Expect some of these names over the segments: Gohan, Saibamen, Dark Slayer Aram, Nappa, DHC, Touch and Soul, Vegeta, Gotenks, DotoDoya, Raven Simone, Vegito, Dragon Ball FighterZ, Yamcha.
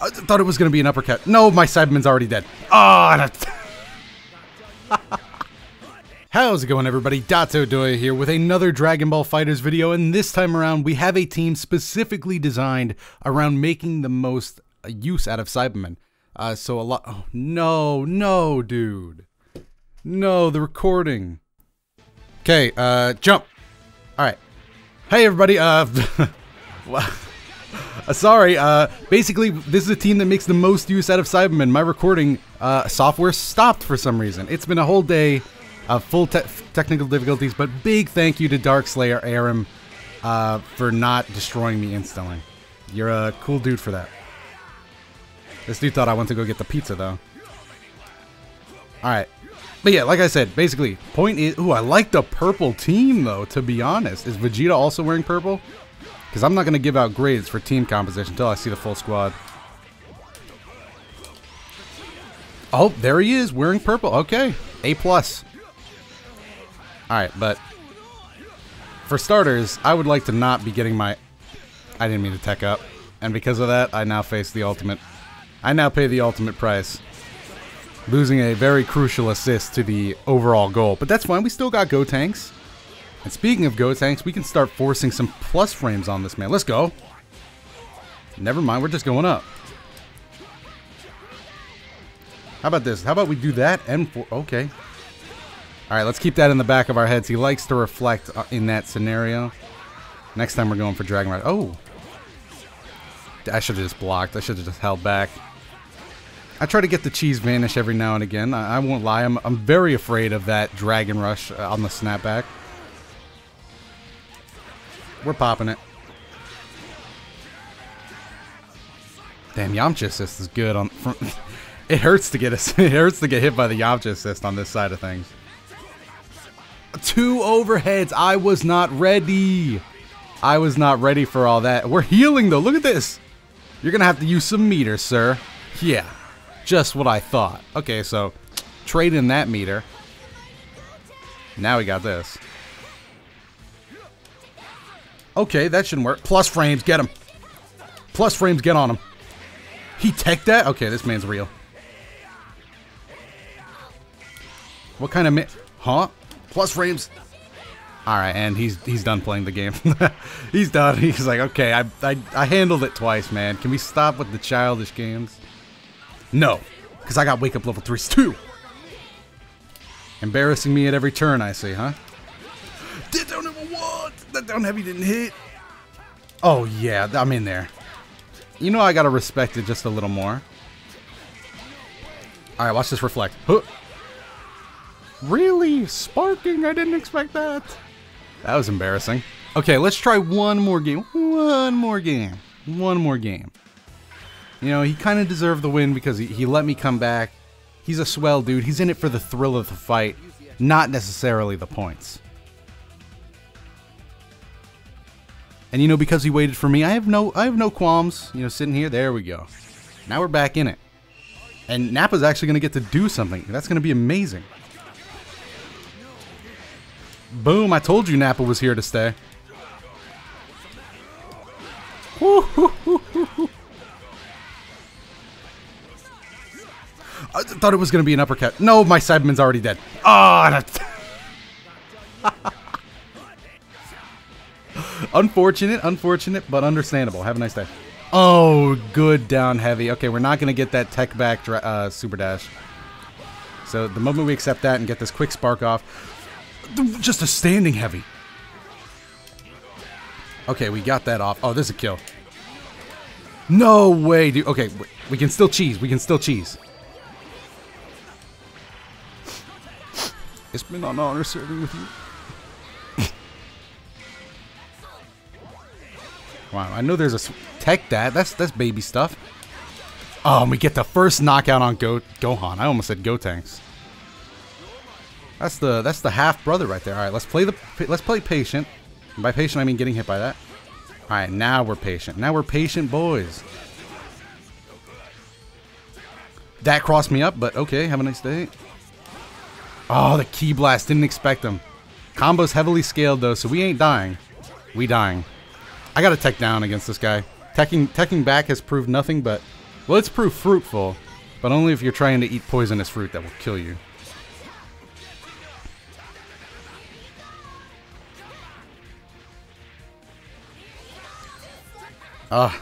I thought it was going to be an uppercut. No, my Saibaman's already dead. Oh, how's it going, everybody? DotoDoya here with another Dragon Ball FighterZ video, and this time around we have a team specifically designed around making the most use out of Saibamen. So a lot... Oh, no, dude. No, the recording. Okay, jump. Alright. Hey, everybody, sorry, basically, this is a team that makes the most use out of Saibamen. My recording software stopped for some reason. It's been a whole day of full technical difficulties, but big thank you to Dark Slayer Aram for not destroying me instantly. You're a cool dude for that. This dude thought I went to go get the pizza, though. Alright. But yeah, like I said, basically, point is... Ooh, I like the purple team, though, to be honest. Is Vegeta also wearing purple? Because I'm not going to give out grades for team composition until I see the full squad. Oh, there he is, wearing purple. Okay, A+. Alright, but... For starters, I would like to not be getting my... I didn't mean to tech up. And because of that, I now face the ultimate... I now pay the ultimate price. Losing a very crucial assist to the overall goal. But that's fine, we still got Gotenks. And speaking of Gotenks, we can start forcing some plus frames on this man. Let's go. Never mind, we're just going up. How about this? How about we do that and... Okay. Alright, let's keep that in the back of our heads. He likes to reflect in that scenario. Next time we're going for Dragon Ride. Oh! I should have just blocked. I should have just held back. I try to get the cheese vanish every now and again. I won't lie. I'm very afraid of that Dragon Rush on the snapback. We're popping it. Damn, Yamcha assist is good on. It hurts to get it hurts to get hit by the Yamcha assist on this side of things. 2 overheads. I was not ready. I was not ready for all that. We're healing though. Look at this. You're gonna have to use some meter, sir. Yeah. Just what I thought. Okay, so trade in that meter. Now we got this. Okay, that shouldn't work. Plus frames, get him. Plus frames, get on him. He teched that? Okay, this man's real. What kind of huh? Plus frames. Alright, and he's done playing the game. He's done. He's like, okay, I handled it twice, man. Can we stop with the childish games? No, because I got wake up level 3s too. Embarrassing me at every turn, I see, huh? That down heavy, what? That down heavy didn't hit. Oh, yeah, I'm in there. You know I got to respect it just a little more. Alright, watch this reflect. Huh. Really? Sparking? I didn't expect that. That was embarrassing. Okay, let's try one more game. One more game. You know, he kind of deserved the win because he let me come back. He's a swell dude. He's in it for the thrill of the fight, not necessarily the points. And you know, because he waited for me, I have no qualms, you know, sitting here. There we go. Now we're back in it. And Nappa's actually going to get to do something. That's going to be amazing. Boom, I told you Nappa was here to stay. Woo-hoo-hoo-hoo-hoo. I thought it was going to be an uppercut. No, my Saibaman's already dead. Oh, unfortunate, but understandable. Have a nice day. Oh, good down heavy. Okay, we're not going to get that tech back super dash. So the moment we accept that and get this quick spark off. Just a standing heavy. Okay, we got that off. Oh, this is a kill. No way, dude. Okay, we can still cheese. We can still cheese. It's been an honor serving with you. Wow, I know there's a tech that. That's baby stuff. Oh, and we get the first knockout on Gohan. I almost said Gotenks. That's the half brother right there. All right, let's play patient. And by patient I mean getting hit by that. All right, now we're patient. Now we're patient boys. That crossed me up, but okay. Have a nice day. Oh, the key blast. Didn't expect him. Combo's heavily scaled, though, so we ain't dying. We dying. I got to tech down against this guy. Teching back has proved nothing but Well, it's proof fruitful, but only if you're trying to eat poisonous fruit that will kill you. Ugh.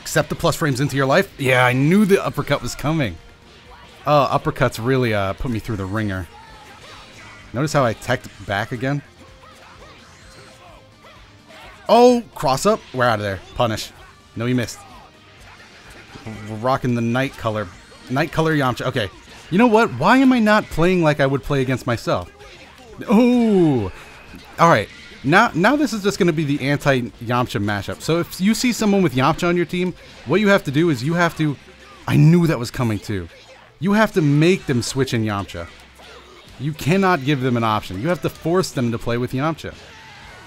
Accept the plus frames into your life? Yeah, I knew the uppercut was coming. Oh, uppercuts really put me through the ringer. Notice how I teched back again? Oh, cross up. We're out of there. Punish. No, you missed. We're rocking the night color. Night color Yamcha. Okay. You know what? Why am I not playing like I would play against myself? Oh. Alright. Now this is just going to be the anti-Yamcha mashup. So if you see someone with Yamcha on your team, what you have to do is you have to... I knew that was coming too. You have to make them switch in Yamcha. You cannot give them an option. You have to force them to play with Yamcha.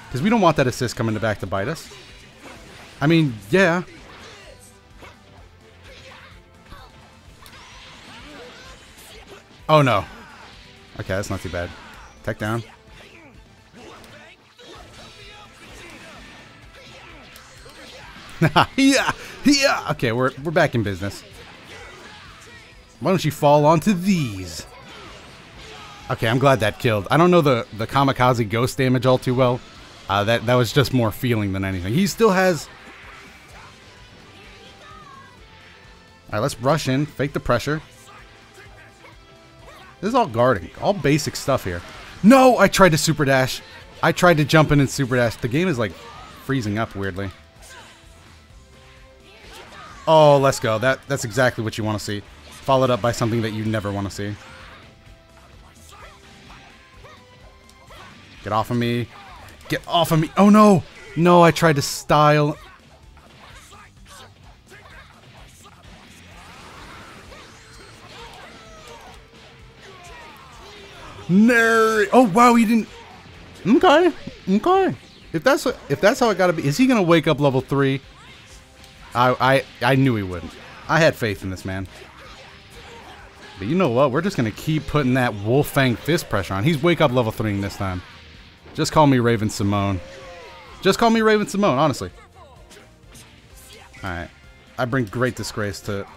Because we don't want that assist coming back to bite us. I mean, yeah. Oh no. Okay, that's not too bad. Tech down. Yeah, yeah. Okay, we're back in business. Why don't you fall onto these? Okay, I'm glad that killed. I don't know the kamikaze ghost damage all too well. That was just more feeling than anything. He still has. All right, let's rush in, fake the pressure. This is all guarding, all basic stuff here. No, I tried to super dash. I tried to jump in and super dash. The game is like freezing up weirdly. Oh, let's go. That's exactly what you want to see. Followed up by something that you never want to see. Get off of me. Get off of me. Oh, no. No, I tried to style. No. Oh, wow. He didn't. Okay. Okay. If that's how it got to be. Is he going to wake up level 3? I knew he wouldn't. I had faith in this man. But you know what? We're just going to keep putting that Wolf Fang fist pressure on. He's wake up level 3 this time. Just call me Raven Simone. Just call me Raven Simone, honestly. Alright. I bring great disgrace to...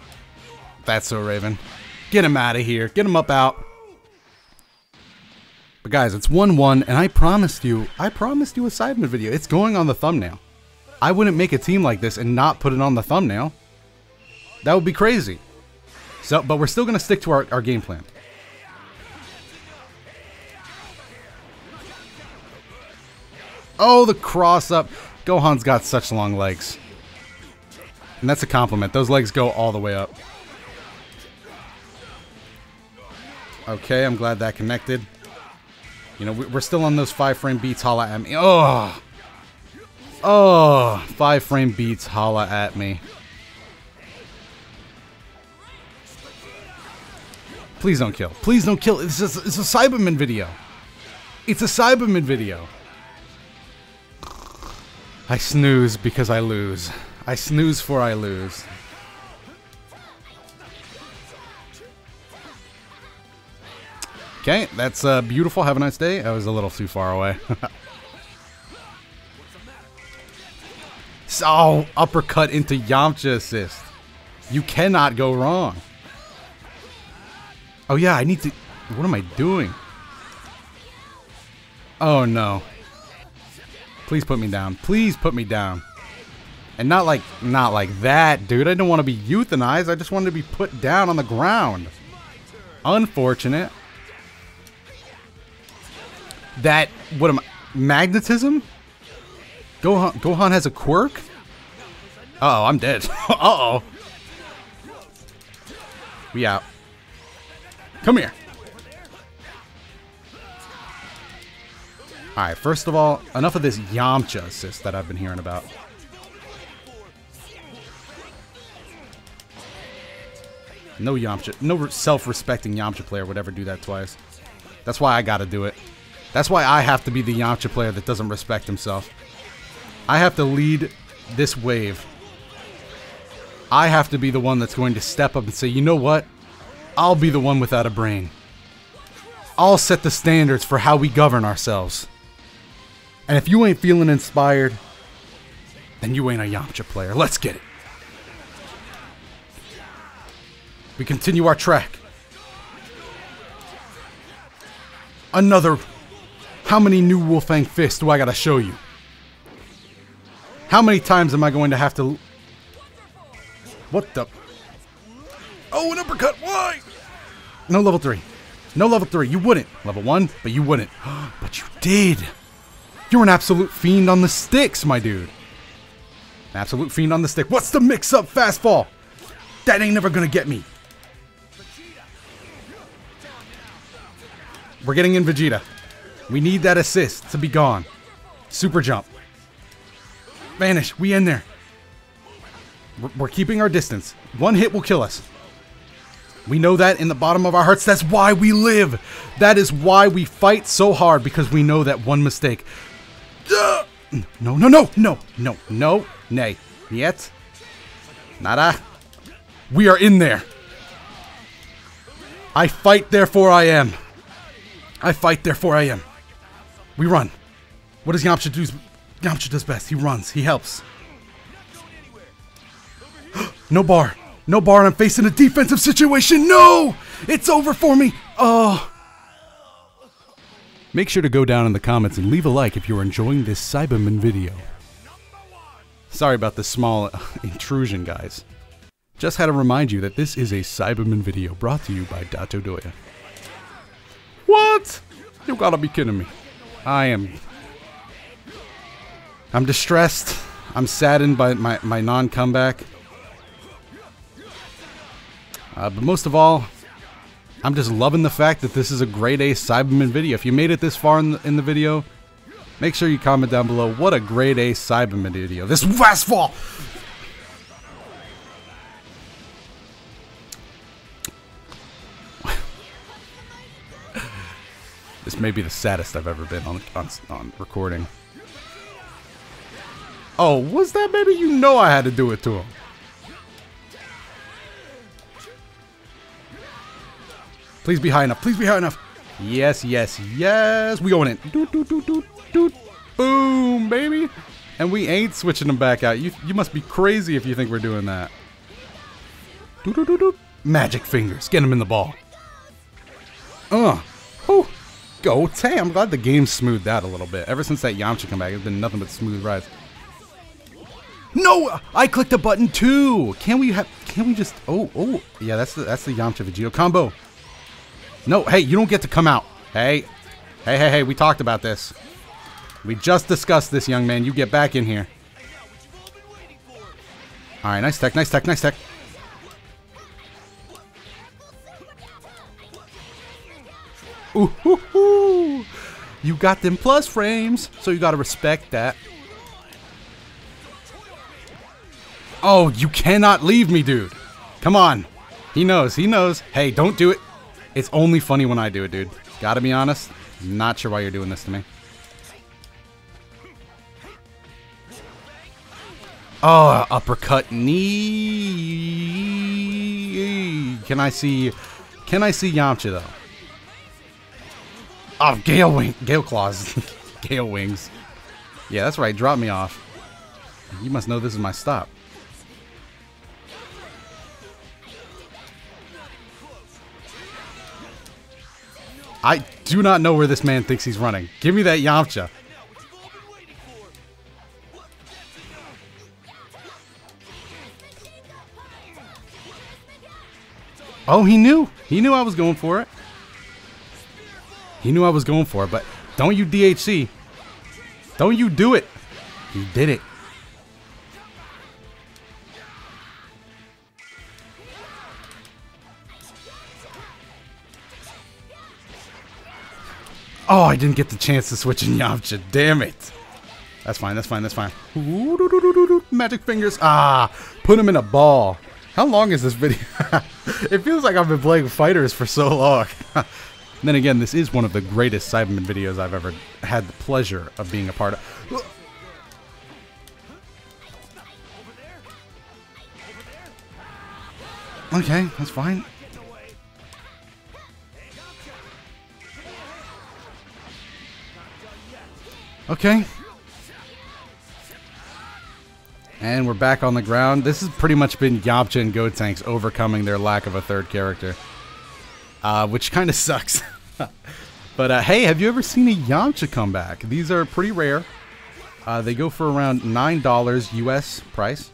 That's so Raven. Get him out of here. Get him up out. But guys, it's 1-1, and I promised you a Saibamen video. It's going on the thumbnail. I wouldn't make a team like this and not put it on the thumbnail. That would be crazy. So, but we're still going to stick to our game plan. Oh, the cross up. Gohan's got such long legs. And that's a compliment. Those legs go all the way up. Okay, I'm glad that connected. You know, we're still on those 5-frame beats. Holla at me. Oh! Oh, 5-frame beats, holla at me. Please don't kill. Please don't kill. It's a Saibamen video. It's a Saibamen video. I snooze because I lose. I snooze for I lose. Okay, that's beautiful. Have a nice day. I was a little too far away. Oh, uppercut into Yamcha assist. You cannot go wrong. Oh yeah, I need to... What am I doing? Oh no. Please put me down. Please put me down. And not like that, dude. I don't want to be euthanized. I just wanted to be put down on the ground. Unfortunate. That... What am I... Magnetism? Gohan has a quirk? Uh-oh, I'm dead. Uh-oh. We out. Come here. Alright, first of all, enough of this Yamcha assist that I've been hearing about. No Yamcha. No self-respecting Yamcha player would ever do that twice. That's why I gotta do it. That's why I have to be the Yamcha player that doesn't respect himself. I have to lead this wave. I have to be the one that's going to step up and say, you know what? I'll be the one without a brain. I'll set the standards for how we govern ourselves. And if you ain't feeling inspired, then you ain't a Yamcha player. Let's get it. We continue our track. Another... How many new Wolfang fists do I gotta show you? How many times am I going to have to... What the... Oh, an uppercut! Why? No level 3. No level 3. You wouldn't. Level 1, but you wouldn't. But you did! You're an absolute fiend on the sticks, my dude. An absolute fiend on the stick. What's the mix-up fastfall? That ain't never gonna get me. We're getting in Vegeta. We need that assist to be gone. Super jump. Vanish. We in there. We're keeping our distance. One hit will kill us. We know that in the bottom of our hearts. That's why we live. That is why we fight so hard, because we know that one mistake. No, no, no, no, no, no, nay. Yet. Nada. We are in there. I fight, therefore I am. I fight, therefore I am. We run. What does Yamcha do? Yamcha does best. He runs. He helps. No bar. No bar, and I'm facing a defensive situation. No! It's over for me. Oh. Make sure to go down in the comments and leave a like if you're enjoying this Saibamen video. Sorry about the small intrusion, guys. Just had to remind you that this is a Saibamen video brought to you by DotoDoya. What? You gotta be kidding me. I'm distressed. I'm saddened by my non-comeback. But most of all, I'm just loving the fact that this is a grade A Saibamen video. If you made it this far in the video, make sure you comment down below what a grade A Saibamen video. This last fall! This may be the saddest I've ever been on recording. Oh, was that maybe? You know I had to do it to him. Please be high enough. Please be high enough. Yes, yes, yes. We going in. Doot, doot, doot, doot, doot. Boom, baby. And we ain't switching them back out. You must be crazy if you think we're doing that. Doot, doot, doot, doot. Magic fingers. Get him in the ball. Whew. Hey, I'm glad the game smoothed out a little bit. Ever since that Yamcha comeback, it's been nothing but smooth rides. No, I clicked a button too. Can we just? Oh, yeah. That's the Yamcha Vegito combo. No, hey, you don't get to come out. Hey. We talked about this. We just discussed this, young man. You get back in here. All right, nice tech. Ooh. You got them plus frames, so you gotta respect that. Oh, you cannot leave me, dude. Come on. He knows. Hey, don't do it. It's only funny when I do it, dude. Gotta be honest. Not sure why you're doing this to me. Oh, uppercut knee. Can I see Yamcha, though? Oh, Gale Claws. Gale Wings. Yeah, that's right. Drop me off. You must know this is my stop. I do not know where this man thinks he's running. Give me that Yamcha. Oh, he knew. He knew I was going for it. He knew I was going for it, but don't you DHC. Don't you do it. He did it. Oh, I didn't get the chance to switch in Yamcha. Damn it. That's fine. Magic fingers. Ah, put him in a ball. How long is this video? It feels like I've been playing fighters for so long. Then again, this is one of the greatest Saibamen videos I've ever had the pleasure of being a part of. Okay, that's fine. Okay. And we're back on the ground. This has pretty much been Yamcha and Gotenks overcoming their lack of a third character. Which kind of sucks. But hey, have you ever seen a Yamcha comeback? These are pretty rare. They go for around $9 US price.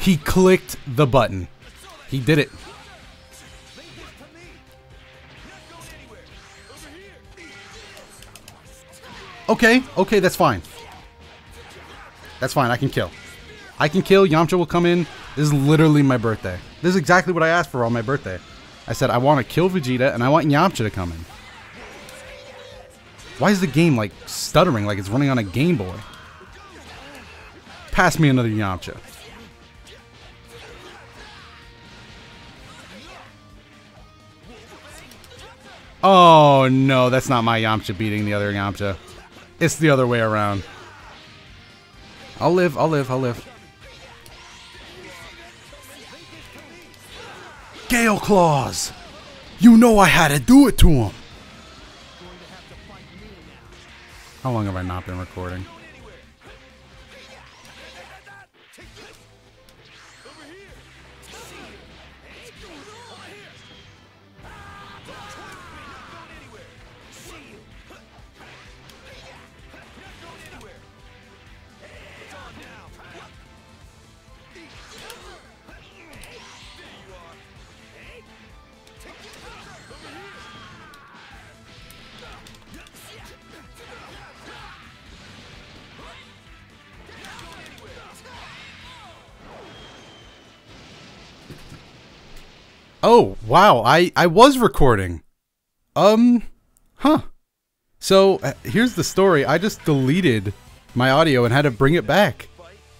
He clicked the button. He did it. Okay, okay, that's fine. That's fine, I can kill. I can kill, Yamcha will come in. This is literally my birthday. This is exactly what I asked for on my birthday. I said I want to kill Vegeta and I want Yamcha to come in. Why is the game like stuttering like it's running on a Game Boy? Pass me another Yamcha. Oh no, that's not my Yamcha beating the other Yamcha. It's the other way around. I'll live, I'll live, I'll live. Gale Claws! You know I had to do it to him! How long have I not been recording? Oh, wow, I was recording. So, here's the story. I just deleted my audio and had to bring it back.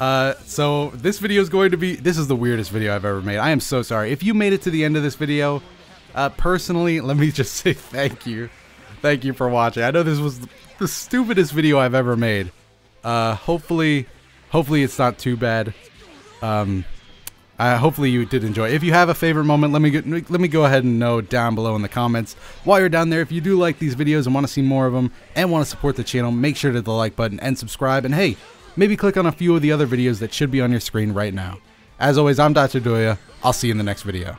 So this video is going to be, this is the weirdest video I've ever made. I am so sorry. If you made it to the end of this video, personally, let me just say thank you. Thank you for watching. I know this was the stupidest video I've ever made. Hopefully it's not too bad. Hopefully you did enjoy. If you have a favorite moment, let me go ahead and know down below in the comments. While you're down there, if you do like these videos and want to see more of them and want to support the channel, make sure to hit the like button and subscribe. And hey, maybe click on a few of the other videos that should be on your screen right now. As always, I'm DotoDoya. I'll see you in the next video.